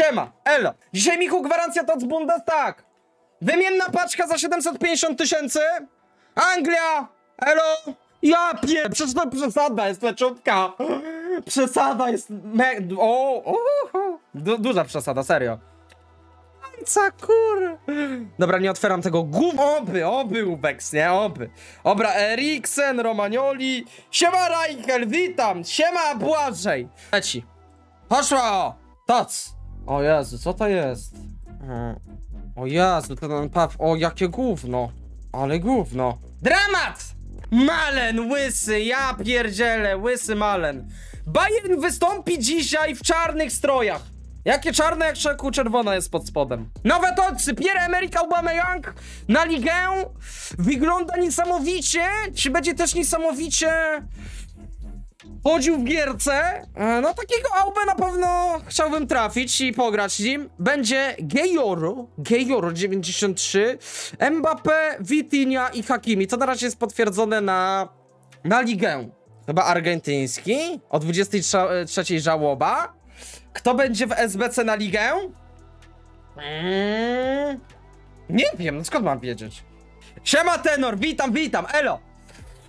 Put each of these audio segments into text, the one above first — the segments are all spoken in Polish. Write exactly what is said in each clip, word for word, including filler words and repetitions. Siema, elo. Dzisiaj Michu gwarancja T O T S Bundes, tak. Wymienna paczka za siedemset pięćdziesiąt tysięcy. Anglia, elo. Ja pier... Przecież to przesada jest leczątka. Przesada jest... Me... O, o, o. Du duża przesada, serio. Co kur... Dobra, nie otwieram tego gum... Oby, oby Ubex, nie? Oby. Dobra, Eriksen, Romagnoli. Siema Rajkel, witam. Siema Błażej. Leci. Poszło. T O T S. O Jezu, co to jest? O Jezu, ten paw... O, jakie gówno. Ale gówno. Dramat! Malen, łysy, ja pierdzielę, łysy Malen. Bayern wystąpi dzisiaj w czarnych strojach. Jakie czarne, jak szeku, czerwona jest pod spodem. Nowe tocy, Pierre-Emerick Aubameyang na ligę. Wygląda niesamowicie. Czy będzie też niesamowicie chodził w gierce? No takiego Aubę na pewno chciałbym trafić i pograć nim. Będzie Gejoro, Gejoro dziewięćdziesiąt trzy, Mbappé, Vitinha i Hakimi. To na razie jest potwierdzone na, na ligę. Chyba argentyński, o dwudziestej trzeciej żałoba. Kto będzie w S B C na ligę? Mm, nie wiem, no skąd mam wiedzieć? Siema Tenor, witam, witam, elo!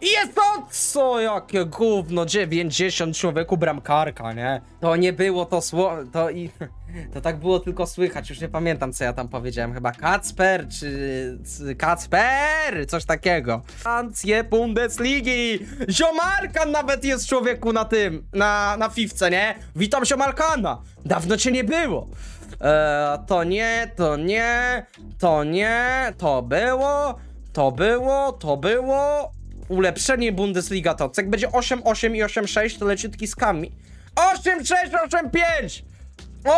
I jest to, co jakie gówno, dziewięćdziesiąt człowieku bramkarka, nie? To nie było to słowo, to i... To tak było tylko słychać, już nie pamiętam co ja tam powiedziałem, chyba Kacper, czy... Kacper, coś takiego. Francję Bundesligi, Ziomarkan nawet jest człowieku na tym, na, na fifce, nie? Witam Ziomarkana, dawno cię nie było. Eee, to nie, to nie, to nie, to było, to było, to było. Ulepszenie Bundesliga to, jak będzie osiem osiem i osiem sześć, to leciutki z kami. osiem sześć, osiem pięć!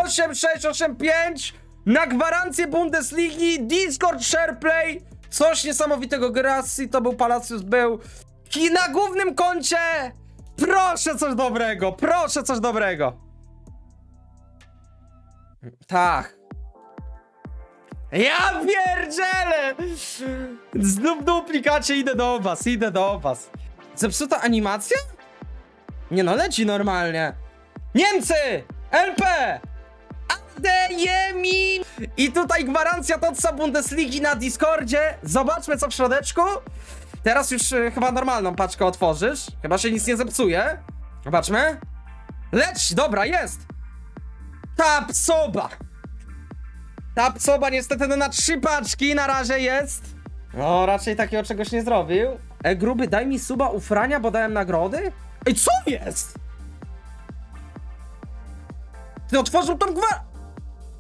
osiem sześć osiem pięć na gwarancję Bundesligi, Discord, SharePlay, coś niesamowitego. Guirassy, to był Palacius, był. I na głównym koncie, proszę coś dobrego, proszę coś dobrego. Tak. Ja pierdzielę! Znów duplikacie, idę do was, idę do was. Zepsuta animacja? Nie no, leci normalnie. Niemcy! L P! Ademi! I tutaj gwarancja T O T S Bundesligi na Discordzie. Zobaczmy co w środeczku. Teraz już y, chyba normalną paczkę otworzysz. Chyba się nic nie zepsuje. Zobaczmy. Leć! Dobra, jest! Tapsoba! Tapsoba niestety no, na trzy paczki na razie jest. No, raczej takiego czegoś nie zrobił. E, gruby, daj mi suba ufrania, bo dałem nagrody? Ej, co jest? Ty otworzył tą gwar...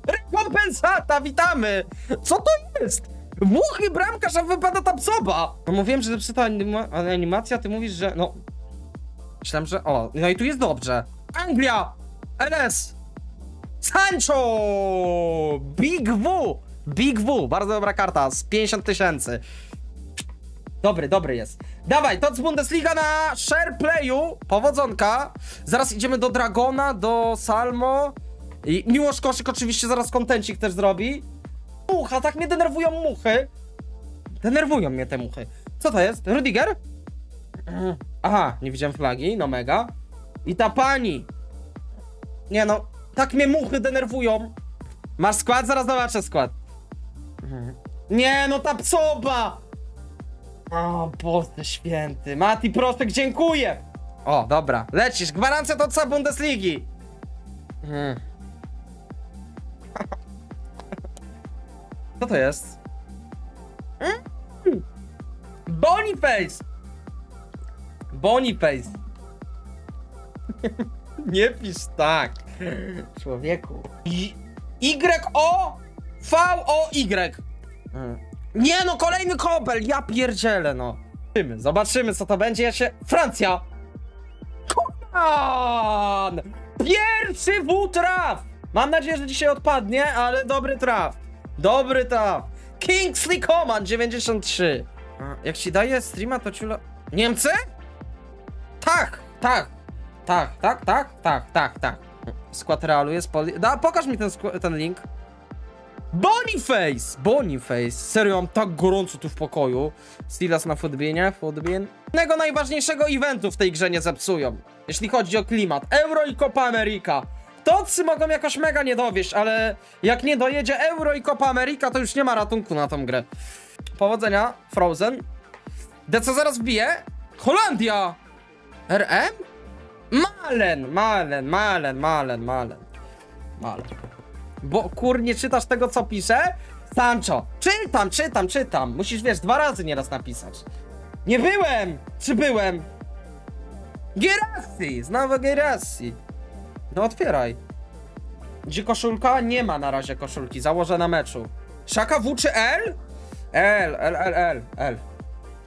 Rekompensata, witamy! Co to jest? Muchy bramkarz, a wypada Tapsoba! No mówiłem, że zepsuta anima animacja, ty mówisz, że... No... Myślałem, że... O, no i tu jest dobrze. Anglia! N S! Sancho! Big W! Big W, bardzo dobra karta, z pięćdziesiąt tysięcy. Dobry, dobry jest. Dawaj, T O T S Bundesliga na SharePlayu. Powodzonka. Zaraz idziemy do Dragona, do Salmo. I Miłosz Koszyk oczywiście zaraz kontencik też zrobi. Mucha, tak mnie denerwują muchy. Denerwują mnie te muchy. Co to jest? Rudiger? Aha, nie widziałem flagi, no mega. I ta pani. Nie no, tak mnie muchy denerwują. Masz skład? Zaraz zobaczę skład. Nie no, ta psoba. O Boże święty, Mati Prostek, dziękuję. O, dobra, lecisz, gwarancja T O T S Bundesligi. Hmm. Co to jest? Hmm. Boniface. Boniface. Nie pisz tak, człowieku. Y O V O Y. Hmm. Nie no, kolejny Kobel, ja pierdzielę no. Zobaczymy, zobaczymy co to będzie, ja się... Francja! Coman! Pierwszy W traf! Mam nadzieję, że dzisiaj odpadnie, ale dobry traf. Dobry traf. Kingsley Coman, dziewięćdziesiąt trzy. A, jak ci daje streama, to ciula... Niemcy? Tak, tak, tak, tak, tak, tak, tak, tak. Skład Realu jest... Poli... Da, pokaż mi ten, ten link. Boniface! Boniface! Serio, mam tak gorąco tu w pokoju. Stilas na fotbienie, fotbien. Jednego najważniejszego eventu w tej grze nie zepsują. Jeśli chodzi o klimat. Euro i Copa America. Totsy mogą jakoś mega nie dowieść, ale jak nie dojedzie Euro i Copa America, to już nie ma ratunku na tą grę. Powodzenia, Frozen. D C zaraz wbije. Holandia! R M? Malen, Malen, Malen, Malen, Malen. Malen. Bo kur, nie czytasz tego, co piszę? Sancho. Czytam, czytam, czytam. Musisz, wiesz, dwa razy nieraz napisać. Nie byłem! Czy byłem? Guirassy! Znowu Guirassy. No otwieraj. Gdzie koszulka? Nie ma na razie koszulki. Założę na meczu. Xhaka W czy L? L, L, L, L, L.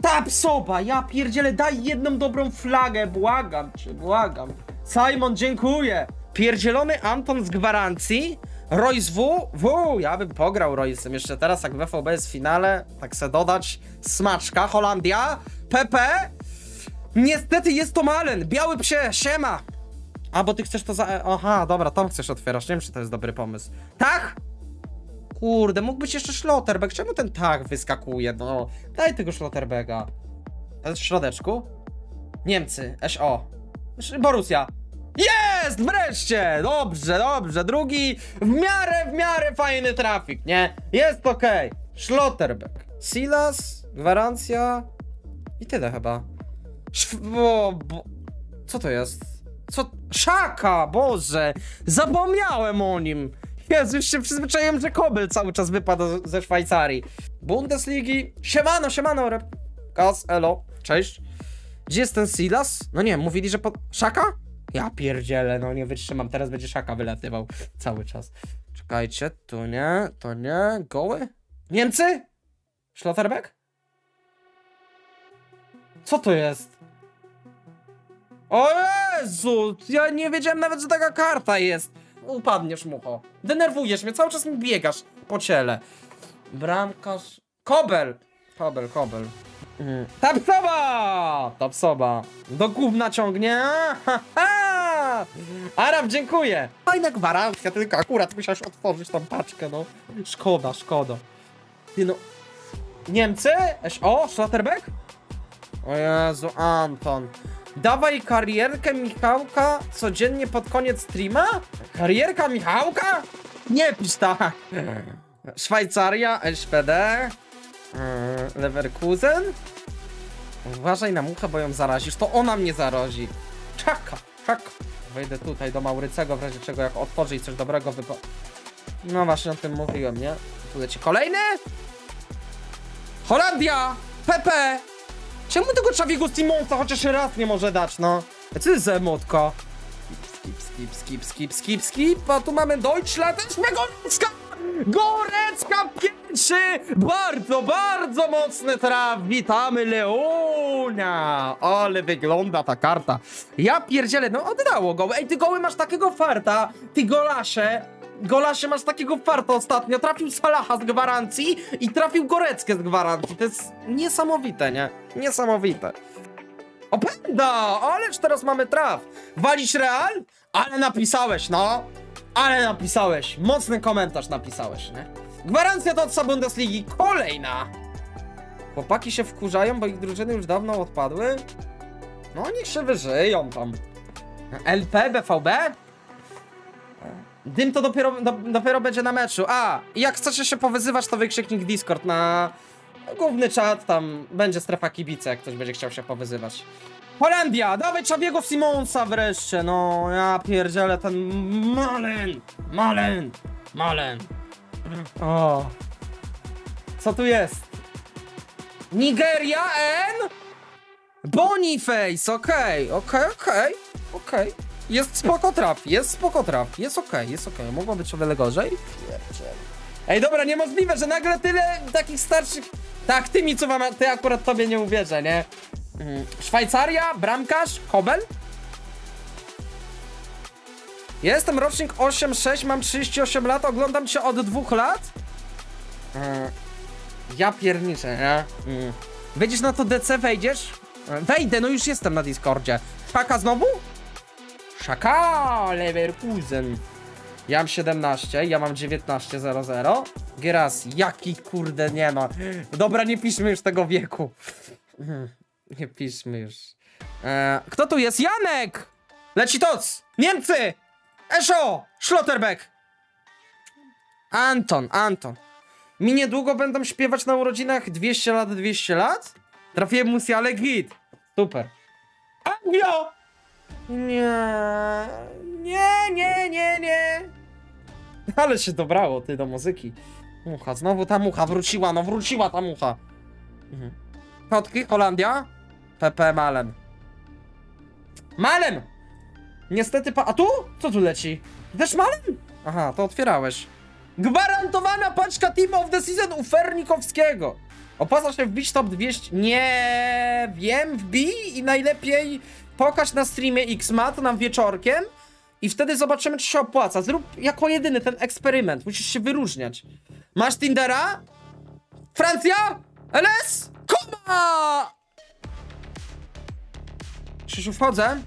Tapsoba! Ja pierdzielę, daj jedną dobrą flagę. Błagam cię, błagam. Simon, dziękuję. Pierdzielony Anton z gwarancji. Royce W? W! Ja bym pograł Royce'em jeszcze teraz, jak W F B jest w finale. Tak se dodać. Smaczka. Holandia. Pepe. Niestety jest to Malen. Biały psie. Siema. A, bo ty chcesz to za... Aha, dobra, tam chcesz otwierać. Nie wiem, czy to jest dobry pomysł. Tak? Kurde, mógł być jeszcze Schlotterbeck. Czemu ten tak wyskakuje? No, daj tego Schlotterbecka. To jest w środeczku? Niemcy. S O. Borussia. Jest! Wreszcie! Dobrze, dobrze. Drugi w miarę, w miarę fajny trafik, nie? Jest okej. Okay. Schlotterbeck. Silas, gwarancja i tyle chyba. Szf bo, bo... Co to jest? Co? Xhaka! Boże! Zapomniałem o nim! Jezu, już się przyzwyczaiłem, że Kobel cały czas wypada ze Szwajcarii. Bundesligi. Siemano, siemano, rep. Kas, elo. Cześć. Gdzie jest ten Silas? No nie, mówili, że pod... Xhaka? Ja pierdzielę, no nie wytrzymam, teraz będzie Xhaka wylatywał cały czas. Czekajcie, tu nie, to nie, goły? Niemcy? Schlotterbeck? Co to jest? O Jezu, ja nie wiedziałem nawet, że taka karta jest. Upadniesz, mucho. Denerwujesz mnie, cały czas mi biegasz po ciele. Bramkarz... Kobel! Kobel, Kobel. Mm. Tapsoba! Tapsoba. Do gówna ciągnie. Ha, ha! Arab, dziękuję. Fajna gwarancja, tylko akurat musiałeś otworzyć tą paczkę, no. Szkoda, szkoda. Ty no... Niemcy? O, Schlotterbeck? O Jezu, Anton. Dawaj karierkę Michałka codziennie pod koniec streama? Karierka Michałka? Nie pisz tak. Szwajcaria, S P D. Leverkusen? Uważaj na muchę, bo ją zarazisz. To ona mnie zarazi. Xhaka, Xhaka. Wejdę tutaj do Maurycego, w razie czego jak otworzy i coś dobrego wypo... No właśnie o tym mówiłem, nie? Tu leci kolejny? Holandia! Pepe! Czemu tego Xaviego Simonsa chociaż raz nie może dać, no? A co jest za emotka? Skip, skip, skip, skip, skip, skip. A tu mamy Deutschland. Gorecka pierwszy! Bardzo, bardzo mocny traf. Witamy Leona! Ale wygląda ta karta. Ja pierdzielę, no oddało go. Ej, ty goły masz takiego farta. Ty golasze. Golasie masz takiego farta ostatnio. Trafił Salaha z gwarancji i trafił Goreckę z gwarancji. To jest niesamowite, nie? Niesamowite. Openda! Ależ teraz mamy traf. Walisz Real? Ale napisałeś, no. Ale napisałeś, mocny komentarz napisałeś, nie? Gwarancja T O T S Bundesligi, kolejna! Chłopaki się wkurzają, bo ich drużyny już dawno odpadły. No niech się wyżyją tam. L P, B V B? Dym to dopiero, do, dopiero będzie na meczu. A, jak chcecie się powyzywać, to wykrzyknik Discord na główny czat, tam będzie strefa kibice, jak ktoś będzie chciał się powyzywać. Holandia, dawaj Xaviego Simonsa wreszcie, no ja pierdzielę ten Malen, Malen, Malen. O, co tu jest? Nigeria N? Boniface, okej, okej, okej, okej. Jest spoko traf, jest spoko traf, jest okej, okay, jest okej, okay. Mogło być o wiele gorzej. Ej dobra, niemożliwe, że nagle tyle takich starszych... Tak, ty mi co mam, ty akurat tobie nie uwierzę, nie? Mm. Szwajcaria, bramkarz, Kobel. Jestem rocznik osiem sześć, mam trzydzieści osiem lat, oglądam cię od dwóch lat. mm. Ja pierniczę, nie? Mm. Wejdziesz na to D C, wejdziesz? Wejdę, no już jestem na Discordzie. Xhaka znowu? Xhaka, Leverkusen. Ja mam siedemnaście, ja mam dziewiętnaście zero zero. Guirassy, jaki kurde, nie no. Dobra, nie piszmy już tego wieku. mm. Nie piszmy już. Eee, kto tu jest? Janek! Leci T O T S! Niemcy! Esho! Schlotterbeck! Anton, Anton. Mi niedługo będą śpiewać na urodzinach dwieście lat, dwieście lat? Trafiłem musy, ale git. Super. Anglio! Nie, nie, nie, nie, nie. Ale się dobrało, ty, do muzyki. Mucha, znowu ta mucha wróciła, no wróciła ta mucha. Mhm. Kotki, Holandia. Pepe, Malen. Malen! Niestety pa... A tu? Co tu leci? Też Malen? Aha, to otwierałeś. Gwarantowana paczka Team of the Season u Fernikowskiego. Opłaca się wbić top dwieście. Nie wiem, wbij i najlepiej pokaż na streamie X M A, to nam wieczorkiem. I wtedy zobaczymy, czy się opłaca. Zrób jako jedyny ten eksperyment. Musisz się wyróżniać. Masz Tindera? Francja? L S? Koma! Krzyżu, wchodzę.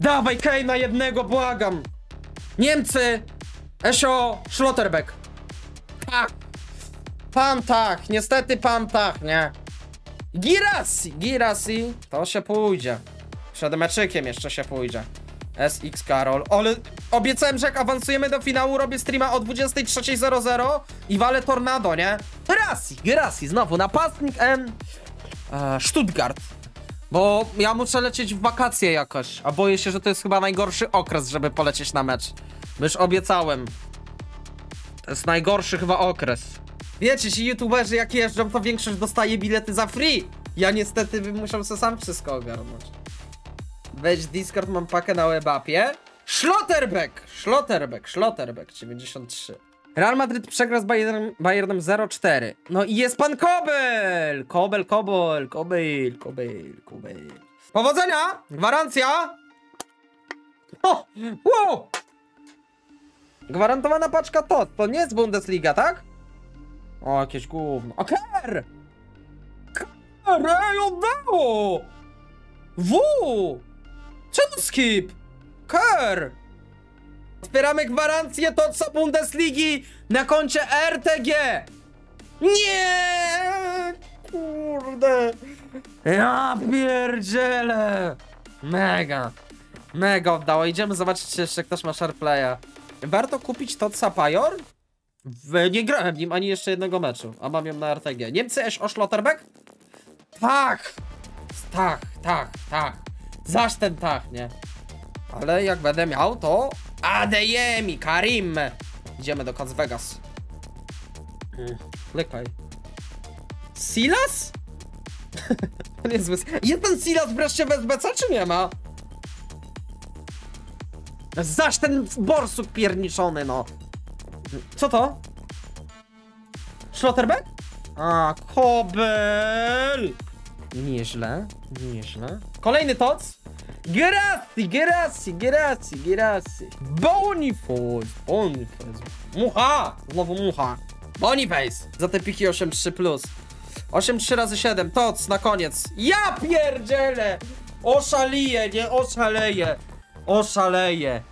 Dawaj Kane na jednego, błagam. Niemcy. Esho, Schlotterbeck. Tak. Pan tak, niestety pan tak, nie. Guirassy, Guirassy. To się pójdzie. Przed meczykiem jeszcze się pójdzie. S X Karol. Ale obiecałem, że jak awansujemy do finału, robię streama o dwudziestej trzeciej i walę tornado, nie? Guirassy, Guirassy, znowu napastnik N. E, Stuttgart. Bo ja muszę lecieć w wakacje jakoś, a boję się, że to jest chyba najgorszy okres, żeby polecieć na mecz. Bo już obiecałem. To jest najgorszy chyba okres. Wiecie, ci youtuberzy jak jeżdżą, to większość dostaje bilety za free. Ja niestety bym musiał sobie sam wszystko ogarnąć. Weź Discord, mam pakę na łebapie. Schlotterbeck! Schlotterbeck, Schlotterbeck, dziewięćdziesiąt trzy. Real Madrid przegra z Bayern, Bayernem zero cztery. No i jest pan Kobel! Kobel, Kobel, Kobel, Kobel, Kobel. Powodzenia! Gwarancja! O! Wow! Gwarantowana paczka T O T S. To nie jest Bundesliga, tak? O, jakieś gówno. A Ker! Ker! Ej, oddało! W! Czemu skip? Ker! Otwieramy gwarancję T O T S Bundesligi na koncie R T G! Nie! Kurde! Ja pierdzielę! Mega! Mega oddało. Idziemy zobaczyć jeszcze, ktoś ma SharePlaya. Warto kupić T O T S Pajor? Nie grałem nim ani jeszcze jednego meczu, a mam ją na R T G. Niemcy Esho, Schlotterbeck? Tak! Tak, tak, tak. Zaś ten tak, nie? Ale jak będę miał, to... Ademi, Karim! Idziemy do Las Vegas. Klikaj. Silas? To niezły. Jest ten Silas wreszcie w S B C, czy nie ma? Zaś ten borsuk pierniczony, no. Co to? Schlotterbeck? A, Kobel! Nieźle, nieźle. Kolejny T O T S. Guirassy, Guirassy, Guirassy, Guirassy. Boniface, Boniface. Mucha, znowu mucha. Boniface. Za te piki osiem trzy plus. osiem trzy razy siedem, T O T S na koniec. Ja pierdzielę! Oszaleję, nie oszaleję. Oszaleję.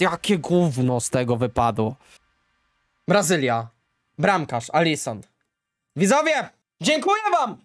Jakie gówno z tego wypadło. Brazylia. Bramkarz, Alisson. Widzowie, dziękuję wam!